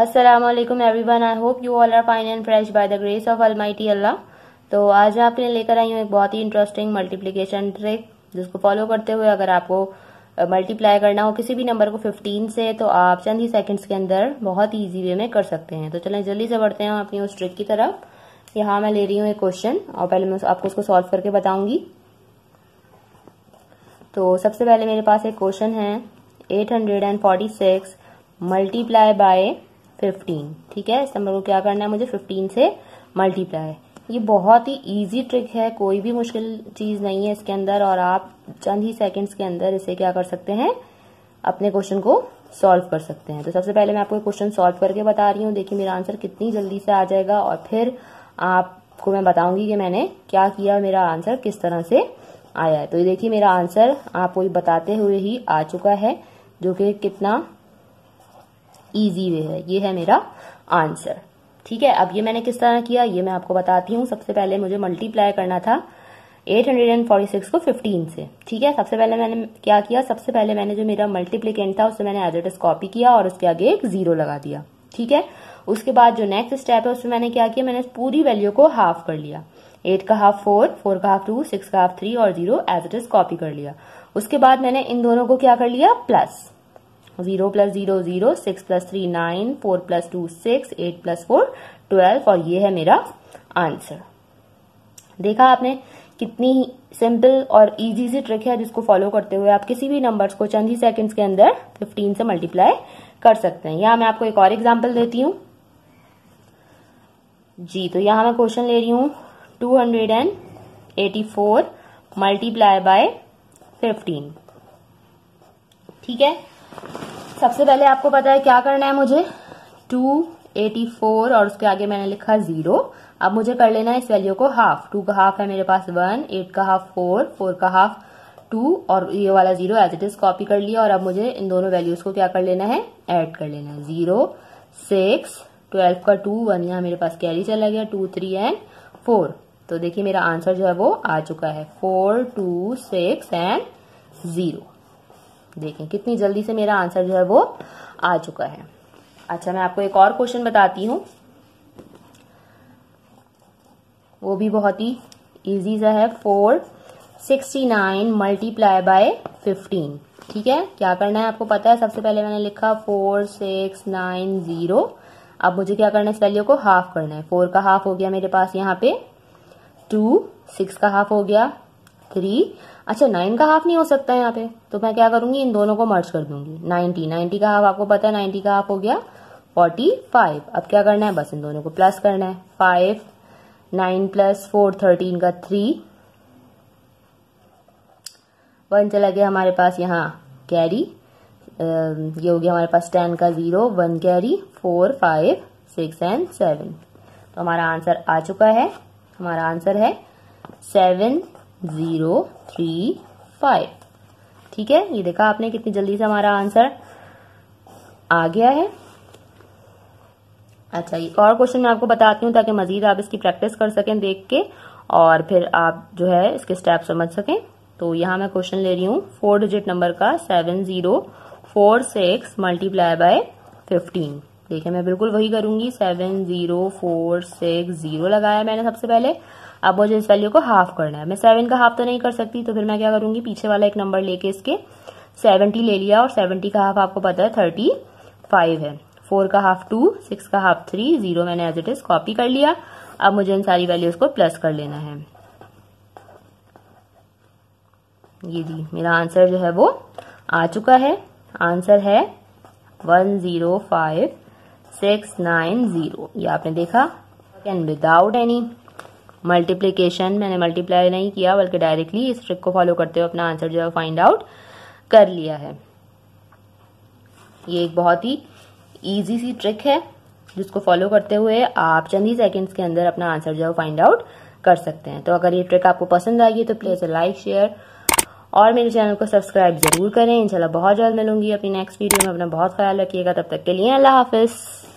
Assalamualaikum everyone, I hope you all are fine and fresh by the grace of Almighty Allah। तो आज मैं आपके लिए लेकर आई हूँ एक बहुत ही इंटरेस्टिंग मल्टीप्लिकेशन ट्रिक, जिसको फॉलो करते हुए अगर आपको मल्टीप्लाई करना हो किसी भी नंबर को 15 से, तो आप चंद ही सेकंड्स के अंदर बहुत ही ईजी वे में कर सकते हैं। तो चलें जल्दी से बढ़ते हैं अपनी उस ट्रिक की तरफ। यहाँ मैं ले रही हूँ एक क्वेश्चन और पहले मैं आपको उसको सॉल्व करके बताऊंगी। तो सबसे पहले मेरे पास एक क्वेश्चन है 846 मल्टीप्लाई बाय 15। ठीक है, इस नंबर को क्या करना है मुझे 15 से मल्टीप्लाई। ये बहुत ही इजी ट्रिक है, कोई भी मुश्किल चीज़ नहीं है इसके अंदर, और आप चंद ही सेकंड्स के अंदर इसे क्या कर सकते हैं, अपने क्वेश्चन को सॉल्व कर सकते हैं। तो सबसे पहले मैं आपको क्वेश्चन सॉल्व करके बता रही हूँ, देखिए मेरा आंसर कितनी जल्दी से आ जाएगा और फिर आपको मैं बताऊंगी कि मैंने क्या किया, मेरा आंसर किस तरह से आया है। तो ये देखिए मेरा आंसर आपको बताते हुए ही आ चुका है, जो कि कितना ईजी वे है। ये है मेरा आंसर। ठीक है, अब ये मैंने किस तरह किया ये मैं आपको बताती हूँ। सबसे पहले मुझे मल्टीप्लाई करना था 846 को 15 से। ठीक है, सबसे पहले मैंने क्या किया, सबसे पहले मैंने जो मेरा मल्टीप्लिकेंट था उसे मैंने एज इट इज कॉपी किया और उसके आगे एक जीरो लगा दिया। ठीक है, उसके बाद जो नेक्स्ट स्टेप है उसमें मैंने क्या किया, मैंने पूरी वैल्यू को हाफ कर लिया। 8 का हाफ 4, 4 का हाफ 2, 6 का हाफ 3 और 0 एज इट इज कॉपी कर लिया। उसके बाद मैंने इन दोनों को क्या कर लिया, plus. 0 plus 0 0, 6 plus 3 9, 4 plus 2 6, 8 plus 4 12 और ये है मेरा आंसर। देखा आपने कितनी सिंपल और इजी सी ट्रिक है, जिसको फॉलो करते हुए आप किसी भी नंबर्स को चंद ही सेकंड्स के अंदर 15 से मल्टीप्लाई कर सकते हैं। यहाँ मैं आपको एक और एग्जांपल देती हूँ जी। तो यहाँ मैं क्वेश्चन ले रही हूँ 284 मल्टीप्लाई बाय 15। ठीक है, सबसे पहले आपको पता है क्या करना है मुझे, 284 और उसके आगे मैंने लिखा 0। अब मुझे कर लेना है इस वैल्यू को हाफ। 2 का हाफ है मेरे पास 1, 8 का हाफ 4, 4 का हाफ 2 और ये वाला 0 एज इट इज कॉपी कर लिया। और अब मुझे इन दोनों वैल्यूज को क्या कर लेना है, ऐड कर लेना है। 0 6 12 का 2 1, यहाँ मेरे पास कैरी चला गया, 2 3 एंड 4। तो देखिए मेरा आंसर जो है वो आ चुका है 4 2 6 एंड 0। देखें कितनी जल्दी से मेरा आंसर जो है वो आ चुका है। अच्छा, मैं आपको एक और क्वेश्चन बताती हूँ, वो भी बहुत ही इजी सा है। 469 मल्टीप्लाई बाय 15। ठीक है, क्या करना है आपको पता है, सबसे पहले मैंने लिखा 4690। अब मुझे क्या करना है, इस वैल्यू को हाफ करना है। 4 का हाफ हो गया मेरे पास यहाँ पे 2, 6 का हाफ हो गया 3। अच्छा 9 का हाफ नहीं हो सकता यहाँ पे, तो मैं क्या करूंगी, इन दोनों को मर्ज कर दूंगी। 90 का हाफ आपको पता है 90 का हाफ हो गया 45। अब क्या करना है, बस इन दोनों को प्लस करना है। 5 9 प्लस 4 13 का 3 1 चला गया हमारे पास यहाँ कैरी, ये हो गया हमारे पास 10 का 0 1 कैरी 4 5 6 एंड 7। तो हमारा आंसर आ चुका है, हमारा आंसर है 7035। ठीक है, ये देखा आपने कितनी जल्दी से हमारा आंसर आ गया है। अच्छा, ये और क्वेश्चन मैं आपको बताती हूँ ताकि मजीद आप इसकी प्रैक्टिस कर सकें देख के, और फिर आप जो है इसके स्टेप समझ सकें। तो यहाँ मैं क्वेश्चन ले रही हूँ 4 डिजिट नंबर का 7046 मल्टीप्लाई बाय 15। देखिए मैं बिल्कुल वही करूंगी, 7 0 4 6 0 लगाया मैंने सबसे पहले। अब मुझे इस वैल्यू को हाफ करना है। मैं 7 का हाफ तो नहीं कर सकती, तो फिर मैं क्या करूंगी, पीछे वाला एक नंबर लेके इसके 70 ले लिया और 70 का हाफ आपको पता है 35 है। 4 का हाफ 2, 6 का हाफ 3, 0 मैंने एज इट इज कॉपी कर लिया। अब मुझे इन सारी वैल्यूज को प्लस कर लेना है। ये जी मेरा आंसर जो है वो आ चुका है, आंसर है 105690। ये आपने देखा, एंड विदाउट एनी मल्टीप्लिकेशन, मैंने मल्टीप्लाई नहीं किया बल्कि डायरेक्टली इस ट्रिक को फॉलो करते हुए अपना आंसर जो है फाइंड आउट कर लिया है। ये एक बहुत ही इजी सी ट्रिक है, जिसको फॉलो करते हुए आप चंद ही सेकंड्स के अंदर अपना आंसर जो है फाइंड आउट कर सकते हैं। तो अगर ये ट्रिक आपको पसंद आई है तो प्लीज लाइक, शेयर और मेरे चैनल को सब्सक्राइब जरूर करें। इंशाल्लाह बहुत जल्द मिलूंगी अपनी नेक्स्ट वीडियो में। अपना बहुत ख्याल रखिएगा, तब तक के लिए अल्लाह हाफिज।